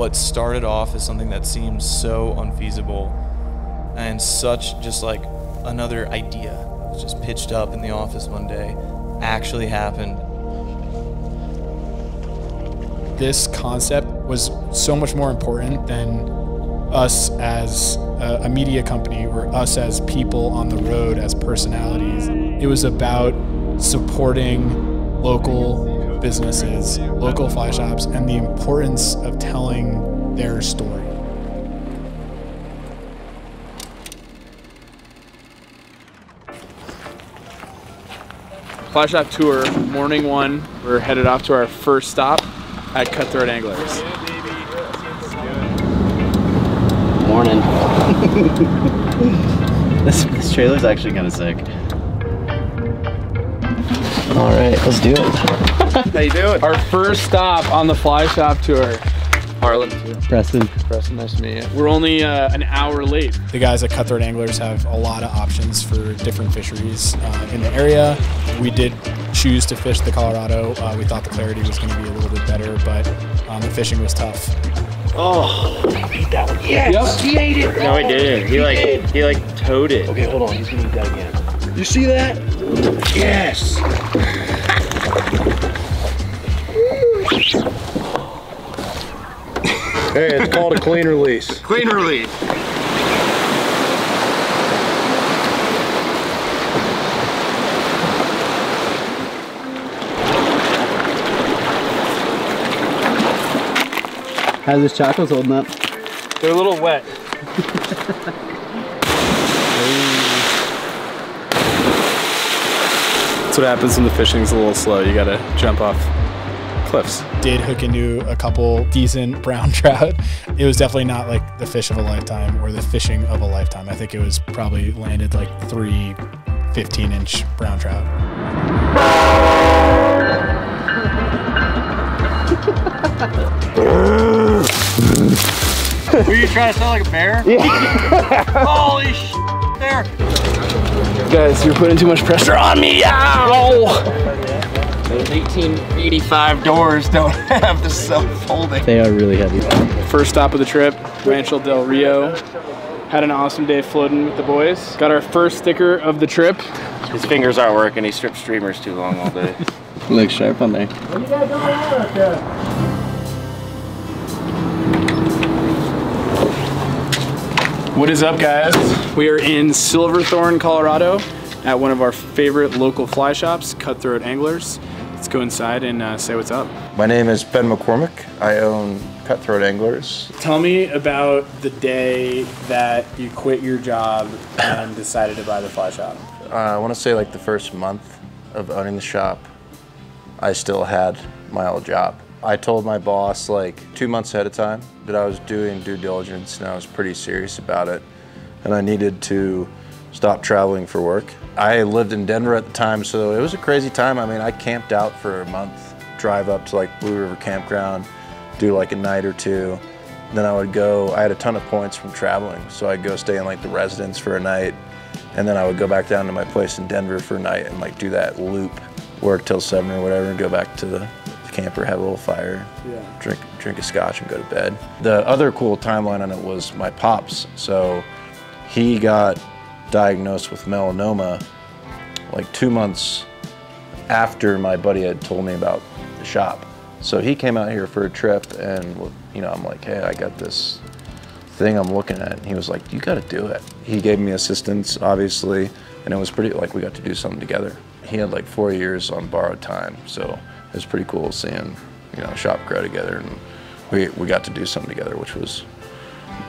what started off as something that seemed so unfeasible and such just like another idea that was just pitched up in the office one day actually happened. This concept was so much more important than us as a media company or us as people on the road, as personalities. It was about supporting local businesses, local fly shops, and the importance of telling their story. Fly shop tour, morning one. We're headed off to our first stop at Cutthroat Anglers. Morning. This trailer's actually kind of sick. All right, let's do it. How you doing? Our first stop on the fly shop tour. Harlan. Preston. Preston, nice to meet you. We're only an hour late. The guys at Cutthroat Anglers have a lot of options for different fisheries in the area. We did choose to fish the Colorado. We thought the clarity was going to be a little bit better, but the fishing was tough. Oh, he ate that one. Yes, yep. He ate it. No, he didn't. He towed it. Okay, hold on. He's gonna eat that again. You see that? Yes. Hey, it's called a clean release. Clean release. How's this chacos holding up? They're a little wet. That's what happens when the fishing's a little slow. You gotta jump off cliffs. Did hook into a couple decent brown trout. It was definitely not like the fish of a lifetime or the fishing of a lifetime. I think it was probably landed like 3 15-inch brown trout. Were you trying to sound like a bear? Yeah. Holy sh! There. Guys, you're putting too much pressure on me. Ow! Those 1885 doors don't have the self-folding. They are really heavy. First stop of the trip, Rancho Del Rio. Had an awesome day floating with the boys. Got our first sticker of the trip. His fingers aren't working. He stripped streamers too long all day. Looks sharp on there. What do you got going on out there? What is up, guys? We are in Silverthorne, Colorado at one of our favorite local fly shops, Cutthroat Anglers. Let's go inside and say what's up. My name is Ben McCormick. I own Cutthroat Anglers. Tell me about the day that you quit your job and decided to buy the fly shop. I want to say like the first month of owning the shop, I still had my old job. I told my boss like 2 months ahead of time that I was doing due diligence and I was pretty serious about it and I needed to stop traveling for work. I lived in Denver at the time, so it was a crazy time. I mean, I camped out for a month, drive up to like Blue River Campground, do like a night or two. Then I would go, I had a ton of points from traveling, so I'd go stay in like the residence for a night and then I would go back down to my place in Denver for a night and like do that loop, work till 7 or whatever and go back to the camper, have a little fire, yeah. drink a scotch and go to bed. The other cool timeline on it was my pops. So he got diagnosed with melanoma like 2 months after my buddy had told me about the shop. So he came out here for a trip and you know, I'm like, hey, I got this thing I'm looking at. And he was like, you gotta do it. He gave me assistance, obviously, and it was pretty, like we got to do something together. He had like 4 years on borrowed time, so it was pretty cool seeing, you know, shop grow together, and we got to do something together, which was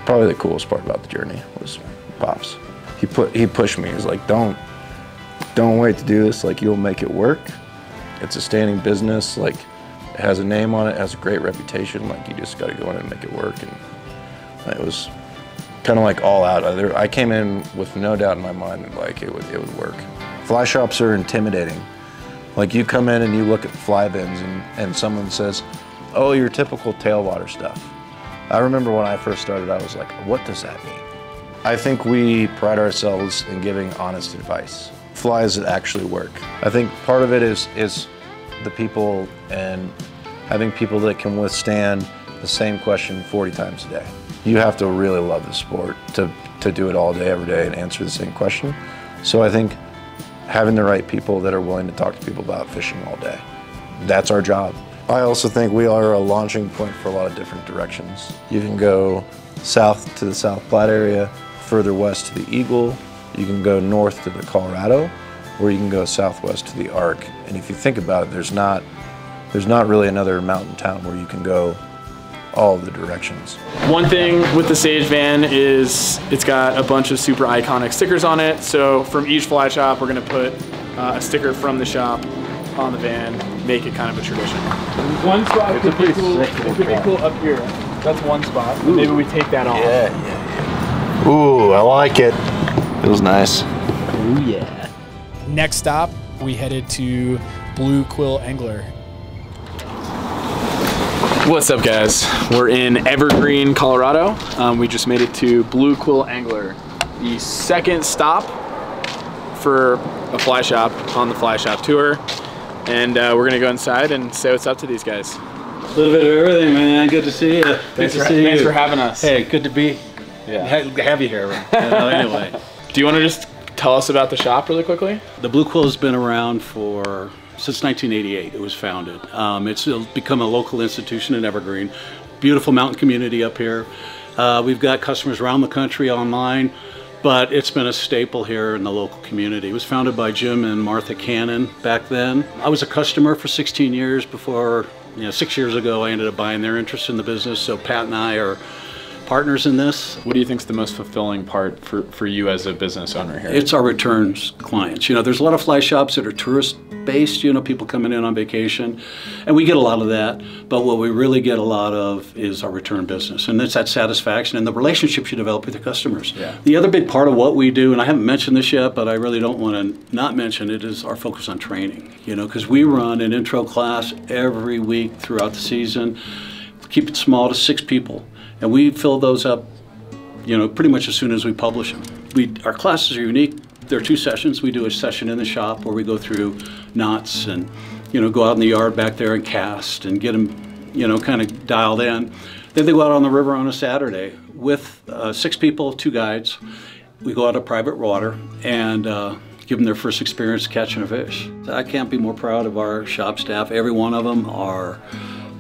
probably the coolest part about the journey was Pops. He pushed me. He's like, don't wait to do this. Like, you'll make it work. It's a standing business. Like, it has a name on it. It has a great reputation. Like, you just got to go in and make it work. And it was kind of like all out. I came in with no doubt in my mind that like it would work. Fly shops are intimidating. Like, you come in and you look at fly bins and someone says, oh, your typical tailwater stuff. I remember when I first started, I was like, what does that mean? I think we pride ourselves in giving honest advice. Flies that actually work. I think part of it is the people and having people that can withstand the same question 40 times a day. You have to really love the sport to do it all day, every day, and answer the same question. So I think having the right people that are willing to talk to people about fishing all day, that's our job. I also think we are a launching point for a lot of different directions. You can go south to the South Platte area, further west to the Eagle. You can go north to the Colorado, or you can go southwest to the Arc. And if you think about it, there's not really another mountain town where you can go all the directions. One thing with the Sage van is it's got a bunch of super iconic stickers on it. So from each fly shop, we're gonna put a sticker from the shop on the van, make it kind of a tradition. One spot could be cool up here. That's one spot. Ooh. Maybe we take that off. Yeah, yeah, yeah. Ooh, I like it. Feels nice. Ooh, yeah. Next stop, we headed to Blue Quill Angler. What's up, guys? We're in Evergreen, Colorado. We just made it to Blue Quill Angler, the second stop for a fly shop on the fly shop tour. And we're gonna go inside and say what's up to these guys. A little bit of everything, man. Good to see you. Thanks for having us. Hey, good to be have you here. Anyway. Do you want to just tell us about the shop really quickly? The Blue Quill has been around for since 1988, it was founded. It's become a local institution in Evergreen. Beautiful mountain community up here. We've got customers around the country online, but it's been a staple here in the local community. It was founded by Jim and Martha Cannon back then. I was a customer for 16 years before, 6 years ago, I ended up buying their interest in the business. So Pat and I are partners in this. What do you think is the most fulfilling part for you as a business owner here? It's our returns clients. There's a lot of fly shops that are tourist-based, people coming in on vacation, and we get a lot of that, but what we really get a lot of is our return business, and it's that satisfaction and the relationships you develop with your customers. Yeah. The other big part of what we do, and I haven't mentioned this yet, but I really don't want to not mention it, is our focus on training, because we run an intro class every week throughout the season. Keep it small to 6 people. And we fill those up, pretty much as soon as we publish them. Our classes are unique. There are 2 sessions. We do a session in the shop where we go through knots and, go out in the yard back there and cast and get them, kind of dialed in. Then they go out on the river on a Saturday with 6 people, 2 guides. We go out to private water and give them their first experience catching a fish. I can't be more proud of our shop staff. Every one of them are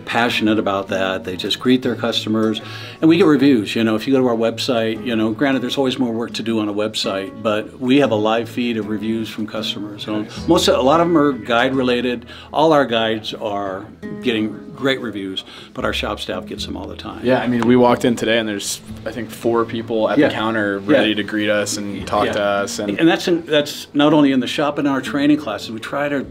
passionate about that. They just greet their customers, and we get reviews. If you go to our website, granted there's always more work to do on a website, but we have a live feed of reviews from customers. So nice. A lot of them are guide related. All our guides are getting great reviews, but our shop staff gets them all the time. Yeah, we walked in today and there's I think 4 people at the counter ready to greet us and talk to us. And that's not only in the shop but in our training classes. We try to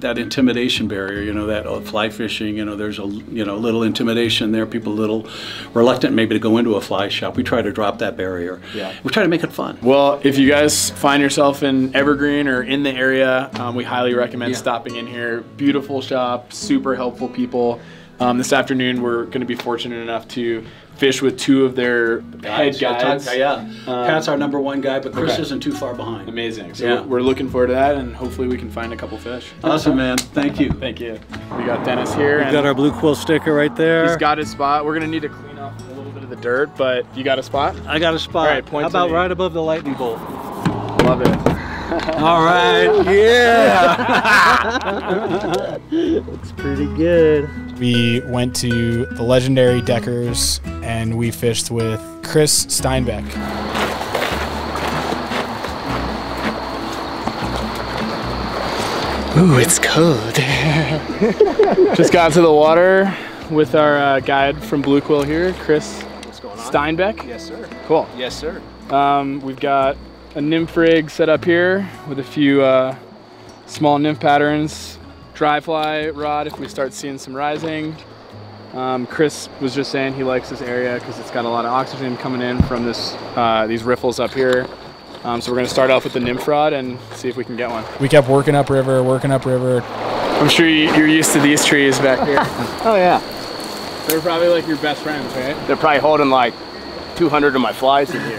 that intimidation barrier, that fly fishing, there's a little intimidation there, people a little reluctant maybe to go into a fly shop. We try to drop that barrier. Yeah. We try to make it fun. Well, if you guys find yourself in Evergreen or in the area, we highly recommend stopping in here. Beautiful shop, super helpful people. This afternoon we're going to be fortunate enough to fish with 2 of their head guys. Pat's our #1 guy, but Chris isn't too far behind. Amazing. So we're looking forward to that, and hopefully we can find a couple fish. Awesome, man. Thank you. Thank you. We got Dennis here. We've got our Blue Quill sticker right there. He's got his spot. We're going to need to clean up a little bit of the dirt, but you got a spot? I got a spot. All right, point How about right above the lightning bolt? Love it. All right, yeah! Looks pretty good. We went to the legendary Deckers and we fished with Chris Steinbeck. Ooh, it's cold. Just got to the water with our guide from Blue Quill here, Chris Steinbeck. Yes, sir. Cool. Yes, sir. We've got a nymph rig set up here with a few small nymph patterns, dry fly rod if we start seeing some rising. Chris was just saying he likes this area because it's got a lot of oxygen coming in from this these riffles up here. So we're going to start off with the nymph rod and see if we can get one. We kept working upriver, working upriver. I'm sure you're used to these trees back here. Oh yeah. They're probably like your best friends, right? They're probably holding like 200 of my flies in here.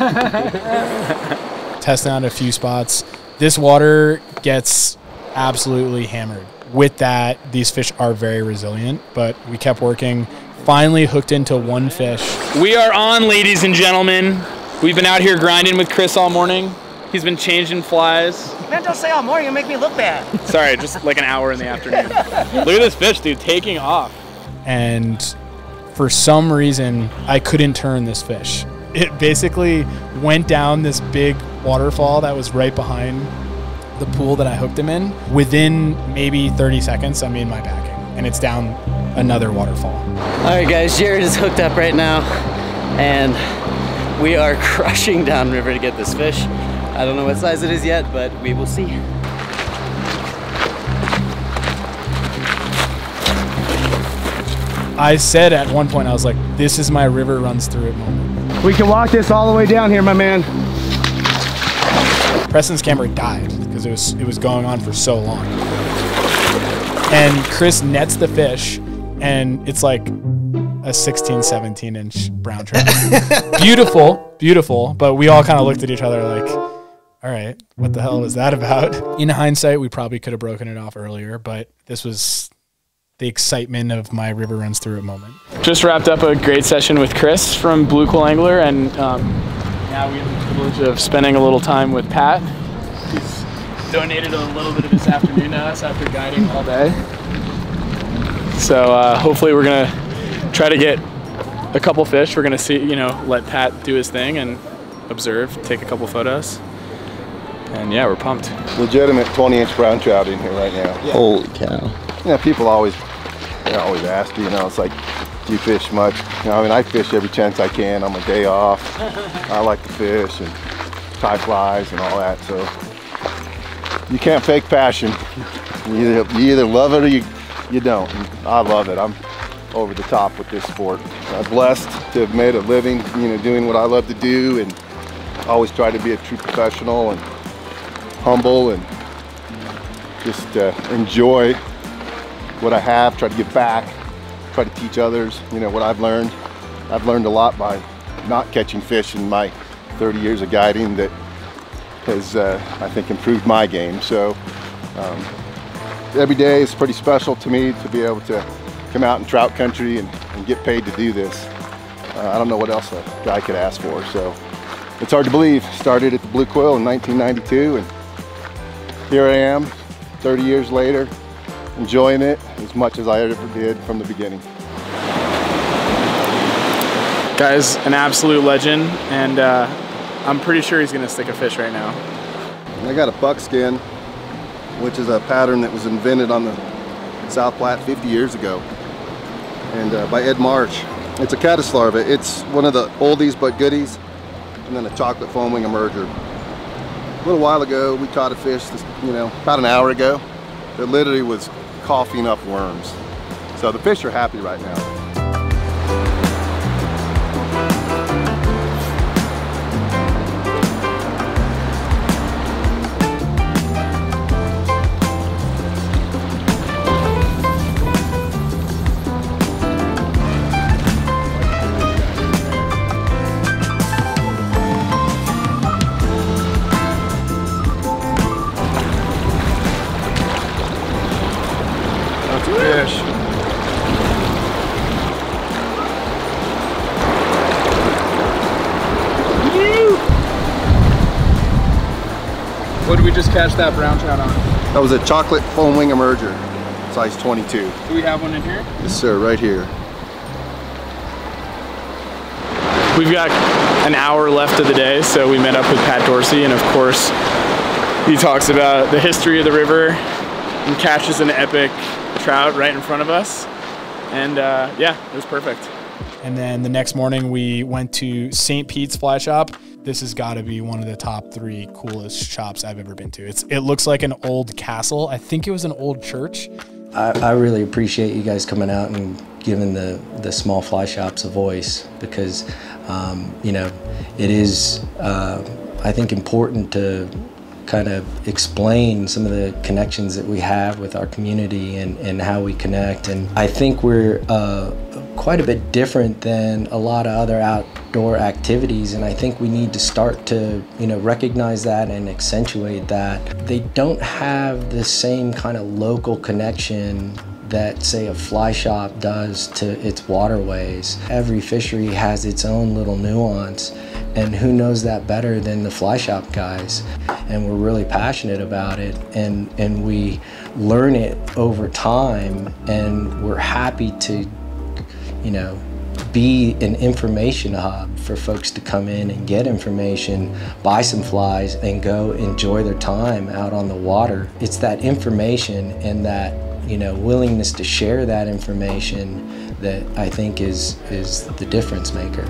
Testing out a few spots. This water gets absolutely hammered. With that, these fish are very resilient, but we kept working, Finally hooked into one fish. We are on, ladies and gentlemen. We've been out here grinding with Chris all morning. He's been changing flies. Man, don't say all morning, you'll make me look bad. Sorry, just like an hour in the afternoon. Look at this fish, dude, taking off. And for some reason, I couldn't turn this fish. It basically went down this big waterfall that was right behind the pool that I hooked him in. Within maybe 30 seconds, I'm in my backing, and it's down another waterfall. All right, guys, Jared is hooked up right now, and we are crushing downriver to get this fish. I don't know what size it is yet, but we will see. I said at one point, I was like, this is my river runs through it moment. We can walk this all the way down here, my man. Preston's camera died because it was going on for so long. And Chris nets the fish, and it's like a 16, 17 inch brown trout. Beautiful, beautiful. But we all kind of looked at each other like, all right, what the hell was that about? In hindsight, we probably could have broken it off earlier, but this was the excitement of my river runs through it moment. Just wrapped up a great session with Chris from Blue Quill Angler, and now we have the privilege of spending a little time with Pat. He's donated a little bit of his afternoon to us after guiding all day. So hopefully we're gonna try to get a couple fish. We're gonna see, you know, let Pat do his thing and observe, take a couple photos. And yeah, we're pumped. Legitimate 20-inch brown trout in here right now. Yeah. Holy cow. Yeah, people always, they always ask, you know, it's like, do you fish much? You know, I mean, I fish every chance I can on my day off. I like to fish and tie flies and all that, so you can't fake passion. You either love it or you don't. I love it. I'm over the top with this sport. I'm blessed to have made a living, you know, doing what I love to do, and always try to be a true professional and humble and just enjoy what I have, try to give back, try to teach others, you know, what I've learned. I've learned a lot by not catching fish in my 30 years of guiding that has, I think, improved my game. So every day is pretty special to me to be able to come out in trout country and get paid to do this. I don't know what else a guy could ask for, so it's hard to believe. Started at the Blue Quill in 1992, and here I am 30 years later, enjoying it as much as I ever did from the beginning. Guy's an absolute legend, and I'm pretty sure he's gonna stick a fish right now. I got a buckskin, which is a pattern that was invented on the South Platte 50 years ago, and by Ed Marsh. It's a caddislarva. It's one of the oldies but goodies, and then a chocolate foam wing emerger. A little while ago, we caught a fish, you know, about an hour ago, that literally was coughing up worms. So the fish are happy right now. Catch that brown trout on it. That was a chocolate foam wing emerger, size 22. Do we have one in here? Yes, sir, right here. We've got an hour left of the day, so we met up with Pat Dorsey, and of course, he talks about the history of the river and catches an epic trout right in front of us. And yeah, it was perfect. And then the next morning, we went to St. Pete's Fly Shop. This has got to be one of the top three coolest shops I've ever been to. It looks like an old castle. I think it was an old church. I really appreciate you guys coming out and giving the small fly shops a voice, because you know, it is I think important to kind of explain some of the connections that we have with our community and how we connect. And I think we're quite a bit different than a lot of other outdoor activities, and I think we need to start to, you know, recognize that and accentuate that. They don't have the same kind of local connection that, say, a fly shop does to its waterways. Every fishery has its own little nuance, and who knows that better than the fly shop guys? And we're really passionate about it, and we learn it over time, and we're happy to, you know, be an information hub for folks to come in and get information, buy some flies, and go enjoy their time out on the water. It's that information and that, you know, willingness to share that information that I think is the difference maker.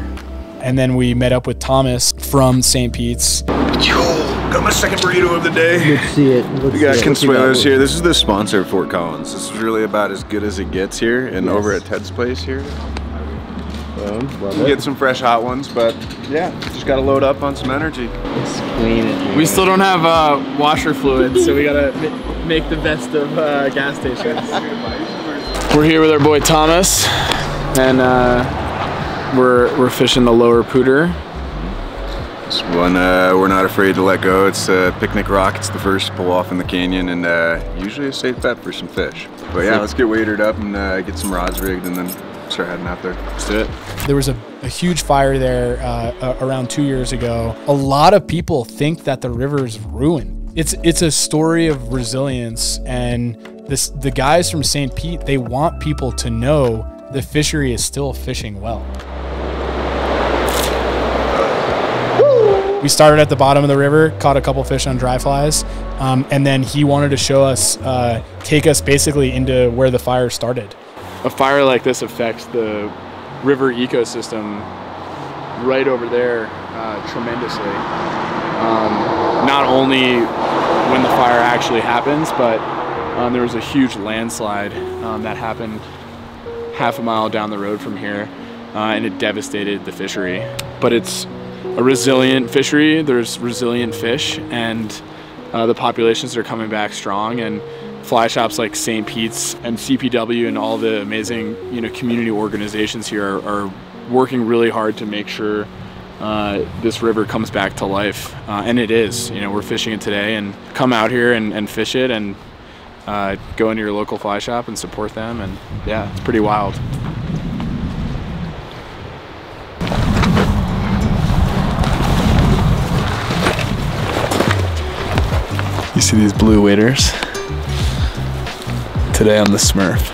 And then we met up with Thomas from St. Pete's. Got my second burrito of the day. Let's see it. We got Consuelos here. This is the sponsor of Fort Collins. This is really about as good as it gets here, and yes. Over at Ted's place here. We'll get some fresh hot ones, but yeah, just gotta load up on some energy. Let's clean it. We still don't have washer fluid, so we gotta make the best of gas stations. We're here with our boy Thomas, and we're fishing the lower pooter. It's one we're not afraid to let go. It's a picnic rock. It's the first pull off in the canyon, and usually a safe bet for some fish. But yeah, let's get waitered up and get some rods rigged, and then start heading out there. Let's do it. There was a huge fire there around 2 years ago. A lot of people think that the river's ruined. It's a story of resilience, and the guys from St. Pete, they want people to know the fishery is still fishing well. We started at the bottom of the river, caught a couple fish on dry flies, and then he wanted to show us, take us basically into where the fire started. A fire like this affects the river ecosystem right over there tremendously. Not only when the fire actually happens, but there was a huge landslide that happened half a mile down the road from here, and it devastated the fishery. But it's a resilient fishery, there's resilient fish, and the populations are coming back strong, and fly shops like St. Pete's and CPW and all the amazing, you know, community organizations here are working really hard to make sure this river comes back to life, and it is. You know, we're fishing it today, and come out here and fish it, and go into your local fly shop and support them, and yeah, it's pretty wild. You see these blue waders? Today on the Smurf.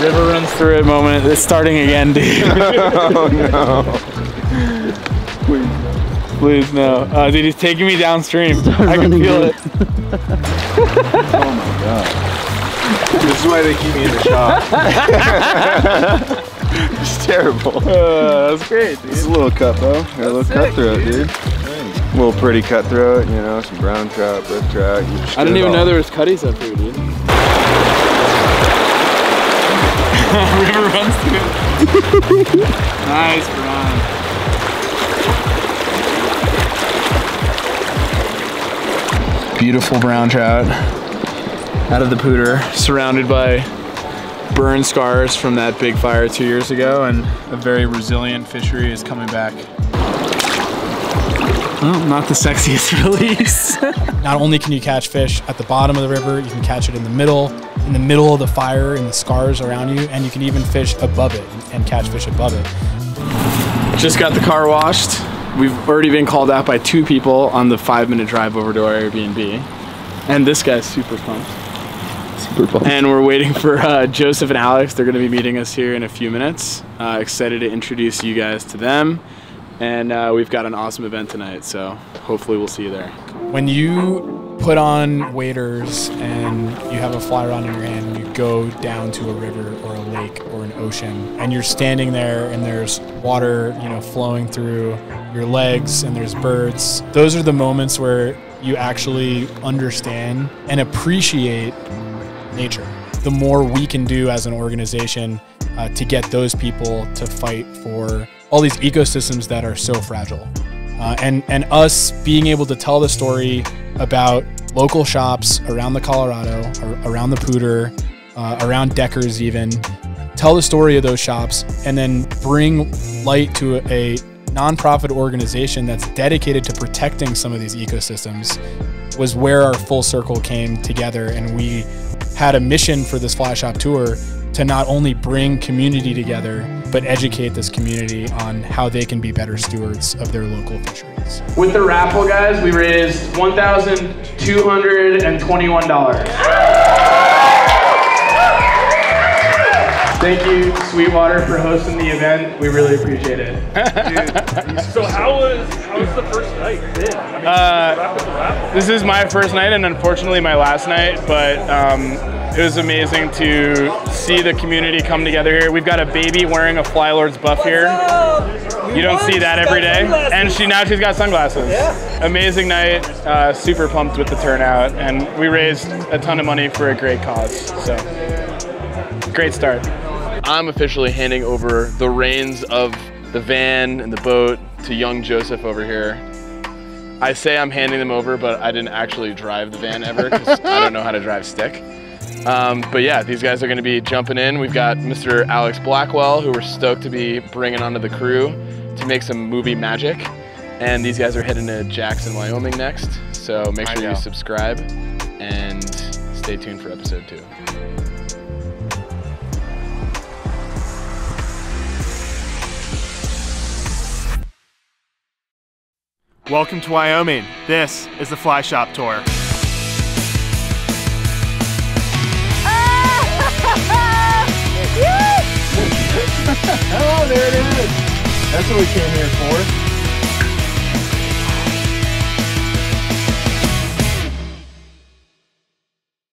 River runs through it moment. It's starting again, dude. Oh no. Please. Please no. Dude, he's taking me downstream. I can feel it. Oh my god. This is why they keep me in the shop. It's terrible. That's great, dude. It's a little cut though. A little cutthroat, dude. A little pretty cutthroat, you know, some brown trout, red trout. I didn't even know there was cutties up here, dude. River runs through it. Nice, brown. Beautiful brown trout out of the pooter, surrounded by burn scars from that big fire 2 years ago, and a very resilient fishery is coming back. Well, not the sexiest release. Not only can you catch fish at the bottom of the river, you can catch it in the middle of the fire and the scars around you, and you can even fish above it and catch fish above it. Just got the car washed. We've already been called out by two people on the 5-minute drive over to our Airbnb. And this guy's super pumped. Super pumped. And we're waiting for Joseph and Alex. They're gonna be meeting us here in a few minutes. Excited to introduce you guys to them. And we've got an awesome event tonight, so hopefully we'll see you there. When you put on waders and you have a fly rod in your hand and you go down to a river or a lake or an ocean, and you're standing there and there's water, you know, flowing through your legs and there's birds, those are the moments where you actually understand and appreciate nature. The more we can do as an organization to get those people to fight for all these ecosystems that are so fragile. And us being able to tell the story about local shops around the Colorado, or around the pooter, around Deckers even, tell the story of those shops, and then bring light to nonprofit organization that's dedicated to protecting some of these ecosystems was where our full circle came together, and we had a mission for this fly shop tour to not only bring community together, but educate this community on how they can be better stewards of their local fisheries. With the raffle, guys, we raised $1,221. Thank you, Sweetwater, for hosting the event. We really appreciate it. Dude, so how was the first night? I mean, this is my first night and unfortunately my last night, but it was amazing to see the community come together here. We've got a baby wearing a Flylords buff here. You don't see that every day. And now she's got sunglasses. Yeah. Amazing night. Super pumped with the turnout, and we raised a ton of money for a great cause. So great start. I'm officially handing over the reins of the van and the boat to young Joseph over here. I say I'm handing them over, but I didn't actually drive the van ever because I don't know how to drive stick. But yeah, these guys are going to be jumping in. We've got Mr. Alex Blackwell, who we're stoked to be bringing onto the crew to make some movie magic. And these guys are heading to Jackson, Wyoming next. So make sure you subscribe and stay tuned for episode 2. Welcome to Wyoming. This is the Fly Shop Tour. Oh, there it is. That's what we came here for.